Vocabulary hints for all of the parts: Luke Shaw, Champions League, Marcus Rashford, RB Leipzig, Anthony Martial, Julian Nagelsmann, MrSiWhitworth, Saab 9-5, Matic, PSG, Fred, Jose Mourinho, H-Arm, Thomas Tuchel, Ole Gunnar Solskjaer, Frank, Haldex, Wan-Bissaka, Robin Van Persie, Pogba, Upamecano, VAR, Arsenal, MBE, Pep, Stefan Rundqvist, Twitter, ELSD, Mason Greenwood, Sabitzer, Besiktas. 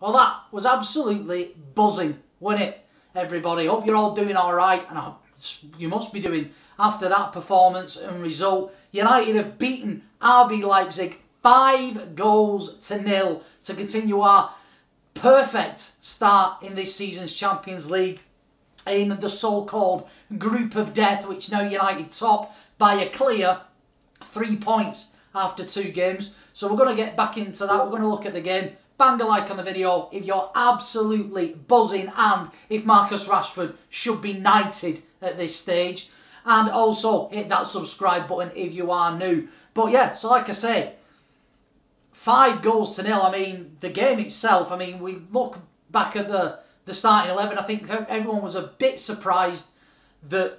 Well, that was absolutely buzzing, wasn't it, everybody? Hope you're all doing all right, and you must be doing after that performance and result. United have beaten RB Leipzig 5-0 to continue our perfect start in this season's Champions League in the so-called group of death, which now United top by a clear 3 points after 2 games. So we're going to get back into that. We're going to look at the game. Bang a like on the video if you're absolutely buzzing and if Marcus Rashford should be knighted at this stage. And also hit that subscribe button if you are new. But yeah, so like I say, 5-0. I mean, the game itself, I mean, we look back at the starting 11. I think everyone was a bit surprised that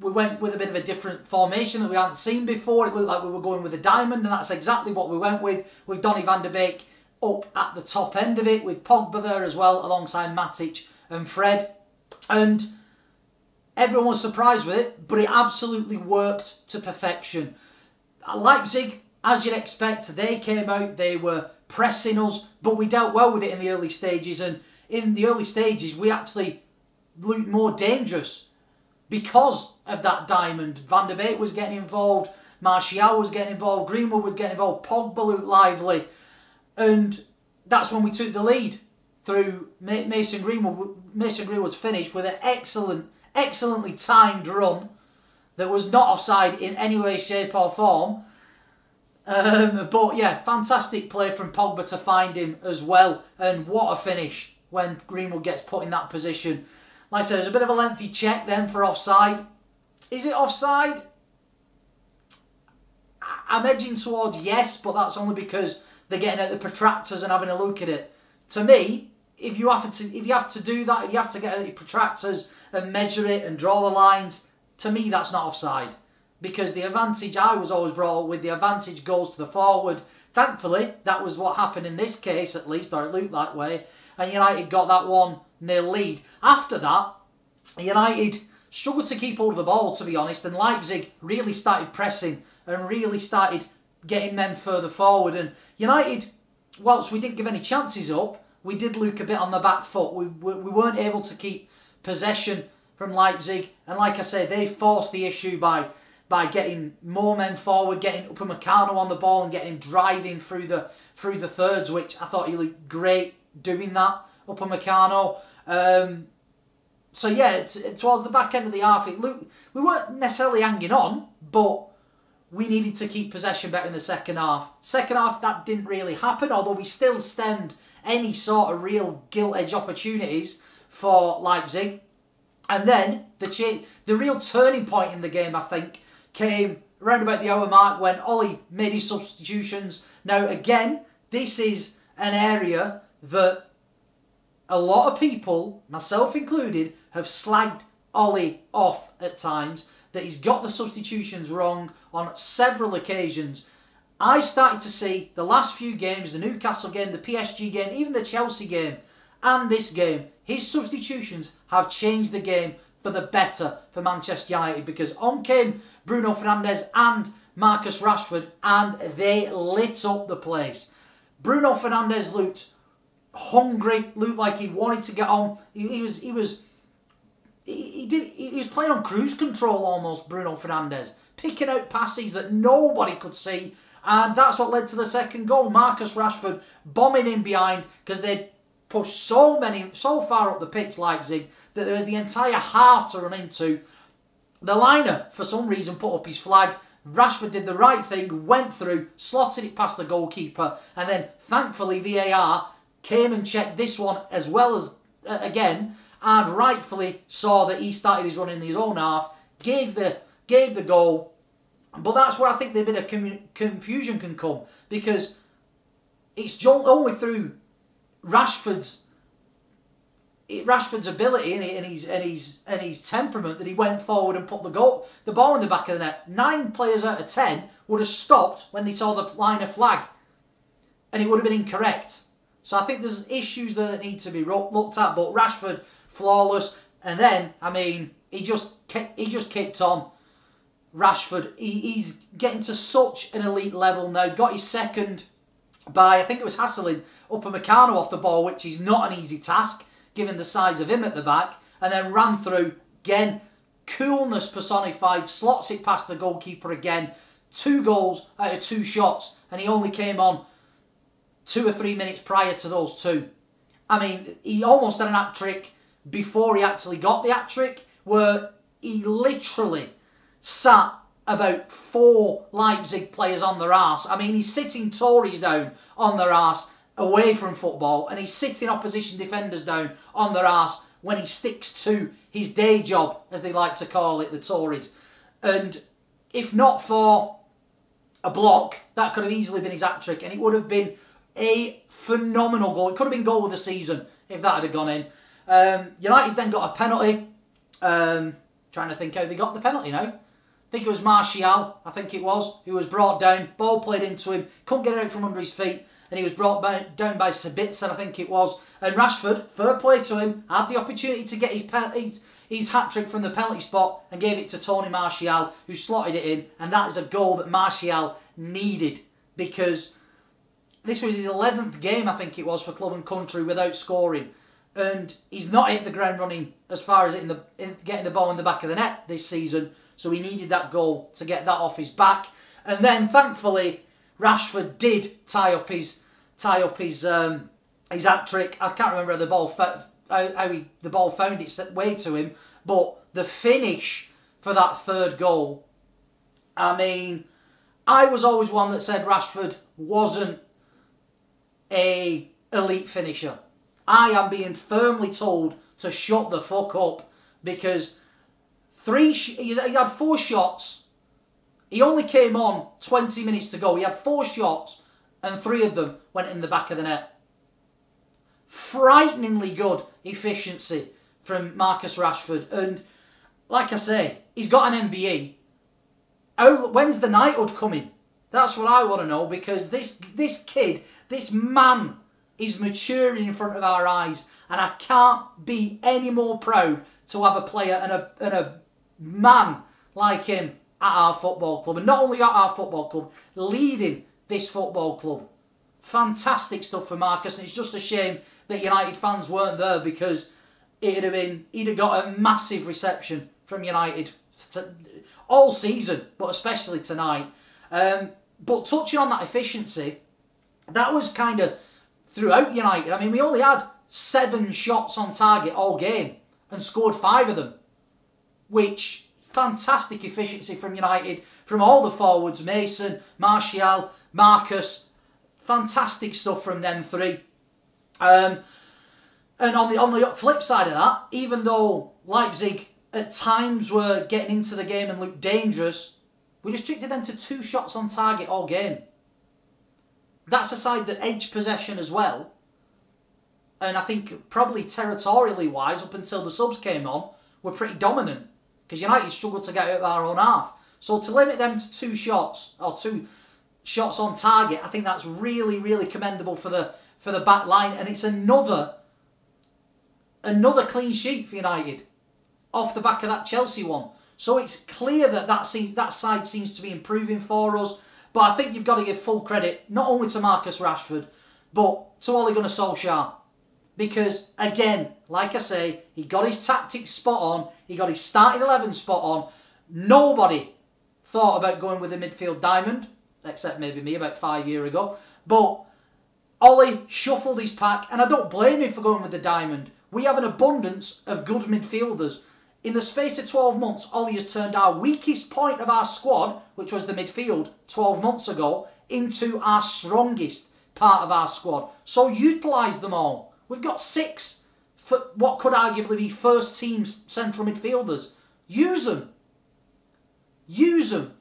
we went with a bit of a different formation that we hadn't seen before. It looked like we were going with a diamond, and that's exactly what we went with Donny van de Beek up at the top end of it, with Pogba there as well, alongside Matic and Fred. And everyone was surprised with it, but it absolutely worked to perfection. Leipzig, as you'd expect, they came out, they were pressing us, but we dealt well with it in the early stages. And in the early stages, we actually looked more dangerous because of that diamond. Van de Beek was getting involved, Martial was getting involved, Greenwood was getting involved, Pogba looked lively. And that's when we took the lead through Mason Greenwood. Mason Greenwood's finish with an excellently timed run that was not offside in any way, shape or form. But yeah, fantastic play from Pogba to find him as well. And what a finish when Greenwood gets put in that position. Like I said, there's a bit of a lengthy check then for offside. Is it offside? I'm edging towards yes, but that's only because they're getting at the protractors and having a look at it. To me, if you have to do that, if you have to get at the protractors and measure it and draw the lines, to me that's not offside. Because the advantage, I was always brought up with, the advantage goes to the forward. Thankfully, that was what happened in this case at least, or it looked that way. And United got that 1-0 lead. After that, United struggled to keep hold of the ball, to be honest. And Leipzig really started pressing and really started getting them further forward. And United, whilst we didn't give any chances up, we did look a bit on the back foot. We weren't able to keep possession from Leipzig, and like I said, they forced the issue by getting more men forward, getting Upamecano on the ball and getting him driving through the thirds, which I thought he looked great doing that, Upamecano. So yeah, towards the back end of the half, it looked, we weren't necessarily hanging on, but we needed to keep possession better in the second half. Second half, that didn't really happen, although we still stemmed any sort of real gilt-edge opportunities for Leipzig. And then the real turning point in the game, I think, came around about the hour mark when Ole made his substitutions. Now, again, this is an area that a lot of people, myself included, have slagged Ole off at times, that he's got the substitutions wrong on several occasions. I've started to see the last few games, the Newcastle game, the PSG game, even the Chelsea game, and this game, his substitutions have changed the game for the better for Manchester United, because on came Bruno Fernandes and Marcus Rashford, and they lit up the place. Bruno Fernandes looked hungry, looked like he wanted to get on. He was playing on cruise control almost, Bruno Fernandes, picking out passes that nobody could see, and that's what led to the second goal. Marcus Rashford bombing in behind, because they pushed so far up the pitch, Leipzig, that there was the entire half to run into. The liner, for some reason, put up his flag. Rashford did the right thing, went through, slotted it past the goalkeeper, and then thankfully VAR came and checked this one as well as again. And rightfully saw that he started his run in his own half, gave the goal. But that's where I think the bit of confusion can come, because it's only through Rashford's ability and his temperament that he went forward and put the ball in the back of the net. 9 players out of 10 would have stopped when they saw the line of flag, and it would have been incorrect. So I think there's issues there that need to be looked at. But Rashford, flawless, and then, I mean, he just kicked on. Rashford, he's getting to such an elite level now. Got his second by, I think it was hassling Upamecano off the ball, which is not an easy task, given the size of him at the back, and then ran through again. Coolness personified, slots it past the goalkeeper again. 2 goals out of 2 shots, and he only came on 2 or 3 minutes prior to those two. I mean, he almost had an hat-trick before he actually got the hat-trick, where he literally sat about 4 Leipzig players on their arse. I mean, he's sitting Tories down on their arse away from football, and he's sitting opposition defenders down on their arse when he sticks to his day job, as they like to call it, the Tories. And if not for a block, that could have easily been his hat-trick, and it would have been a phenomenal goal. It could have been goal of the season if that had gone in. United then got a penalty. Trying to think how they got the penalty now. I think it was Martial, who was brought down. Ball played into him, couldn't get it out from under his feet, and he was brought down by Sabitzer, And Rashford, fair play to him, had the opportunity to get his hat-trick from the penalty spot and gave it to Tony Martial, who slotted it in, and that is a goal that Martial needed, because this was his 11th game, for club and country without scoring, and he's not hit the ground running as far as getting the ball in the back of the net this season, so he needed that goal to get that off his back. And then, thankfully, Rashford did tie up his hat-trick. I can't remember how the ball found its way to him, but the finish for that 3rd goal, I mean, I was always one that said Rashford wasn't an elite finisher. I am being firmly told to shut the fuck up, because he had 4 shots. He only came on 20 minutes to go. He had 4 shots, and 3 of them went in the back of the net. Frighteningly good efficiency from Marcus Rashford. And like I say, he's got an MBE. When's the knighthood coming? That's what I want to know, because this kid, this man, is maturing in front of our eyes. And I can't be any more proud to have a player and a man like him at our football club. And not only at our football club, leading this football club. Fantastic stuff for Marcus, and it's just a shame that United fans weren't there, because he'd have got a massive reception from United all season, but especially tonight. But touching on that efficiency, that was kind of throughout United. I mean, we only had 7 shots on target all game and scored 5 of them, which fantastic efficiency from United, from all the forwards, Mason, Martial, Marcus. Fantastic stuff from them 3. And on the flip side of that, even though Leipzig at times were getting into the game and looked dangerous, we restricted them to 2 shots on target all game. That's a side that edged possession as well. And I think probably territorially wise, up until the subs came on, were pretty dominant, because United struggled to get out of our own half. So to limit them to 2 shots, or 2 shots on target, I think that's really, really commendable for the back line, and it's another clean sheet for United off the back of that Chelsea one. So it's clear that side seems to be improving for us. But I think you've got to give full credit not only to Marcus Rashford, but to Ole Gunnar Solskjaer, because again, like I say, he got his tactics spot on, he got his starting 11 spot on. Nobody thought about going with a midfield diamond, except maybe me about 5 years ago. But Ole shuffled his pack, and I don't blame him for going with the diamond. We have an abundance of good midfielders. In the space of 12 months, Ole has turned our weakest point of our squad, which was the midfield 12 months ago, into our strongest part of our squad. So utilise them all. We've got 6 for what could arguably be first team central midfielders. Use them. Use them.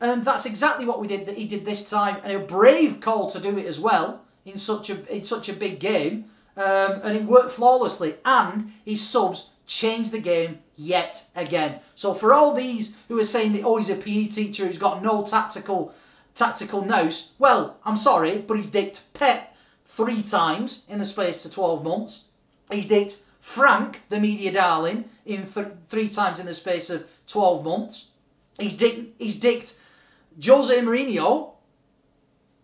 And that's exactly what he did this time, and a brave call to do it as well in such a big game, and it worked flawlessly. And his subs changed the game yet again. So for all these who are saying that, oh, he's a PE teacher who's got no tactical nous, well, I'm sorry, but he's dicked Pep 3 times in the space of 12 months. He's dicked Frank, the media darling, in 3 times in the space of 12 months. He's dicked Jose Mourinho,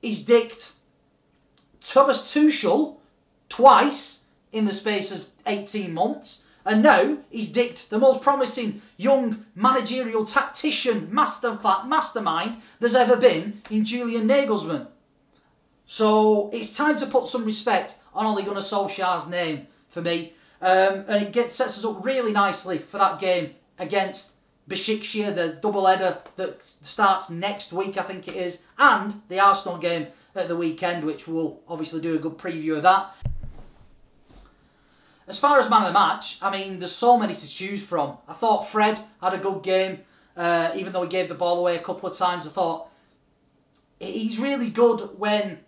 he's dicked Thomas Tuchel twice in the space of 18 months. And now he's dicked the most promising young managerial tactician mastermind there's ever been in Julian Nagelsmann. So it's time to put some respect on Ole Gunnar Solskjaer's name for me. And it sets us up really nicely for that game against Besiktas, the double header that starts next week, I think it is, and the Arsenal game at the weekend, which we'll obviously do a good preview of that. As far as man of the match, I mean, there's so many to choose from. I thought Fred had a good game, even though he gave the ball away a couple of times. I thought he's really good when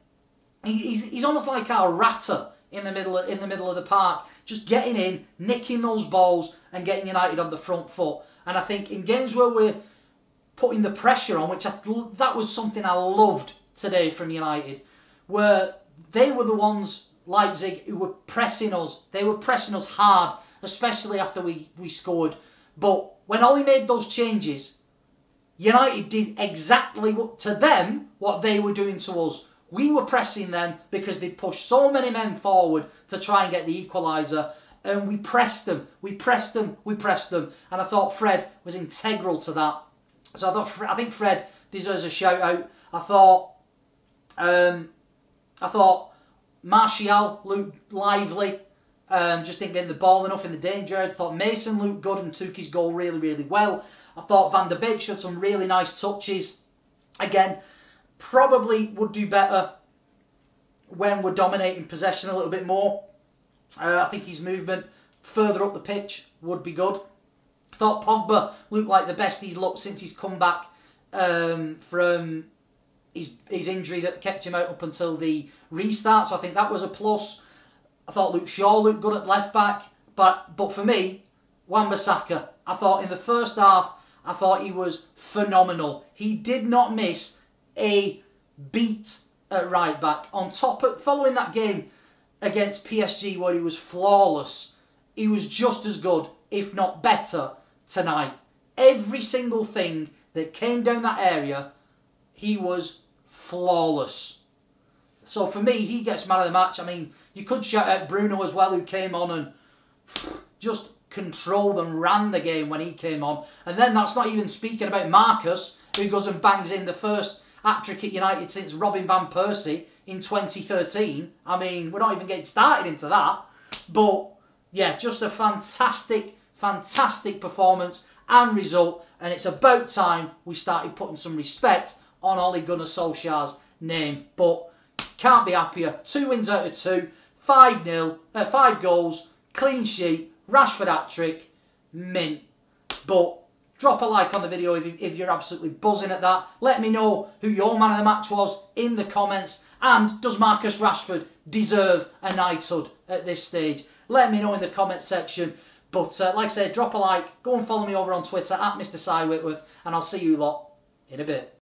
he's almost like our Ratter in the middle of the park, just getting in, nicking those balls, and getting United on the front foot. And I think in games where we're putting the pressure on, which that was something I loved today from United, where they were the ones, Leipzig, who were pressing us. They were pressing us hard, especially after we scored. But when Ole made those changes, United did exactly to them what they were doing to us. We were pressing them because they pushed so many men forward to try and get the equaliser. And we pressed them. We pressed them. We pressed them. And I thought Fred was integral to that. So I think Fred deserves a shout-out. I thought Martial looked lively, just didn't get the ball enough in the danger area. I thought Mason looked good and took his goal really, really well. I thought Van de Beek showed some really nice touches. Again, probably would do better when we're dominating possession a little bit more. I think his movement further up the pitch would be good. I thought Pogba looked like the best he's looked since he's come back from his injury that kept him out up until the restart, so I think that was a plus. I thought Luke Shaw looked good at left back, but for me, Wan-Bissaka, I thought in the first half, I thought he was phenomenal. He did not miss a beat at right back. On top of following that game against PSG where he was flawless, he was just as good, if not better, tonight. Every single thing that came down that area, he was flawless. So for me, he gets man of the match. I mean, you could shout out Bruno as well, who came on and just controlled and ran the game when he came on. And then that's not even speaking about Marcus, who goes and bangs in the first hat-trick at United since Robin Van Persie in 2013. I mean, we're not even getting started into that. But yeah, just a fantastic, fantastic performance and result. And it's about time we started putting some respect on Ole Gunnar Solskjaer's name. But can't be happier. 2 wins out of 2. 5-0. 5 goals. Clean sheet. Rashford hat-trick. Mint. But drop a like on the video if you're absolutely buzzing at that. Let me know who your man of the match was in the comments. And does Marcus Rashford deserve a knighthood at this stage? Let me know in the comments section. But like I said, drop a like. Go and follow me over on Twitter @MrSiWhitworth. And I'll see you lot in a bit.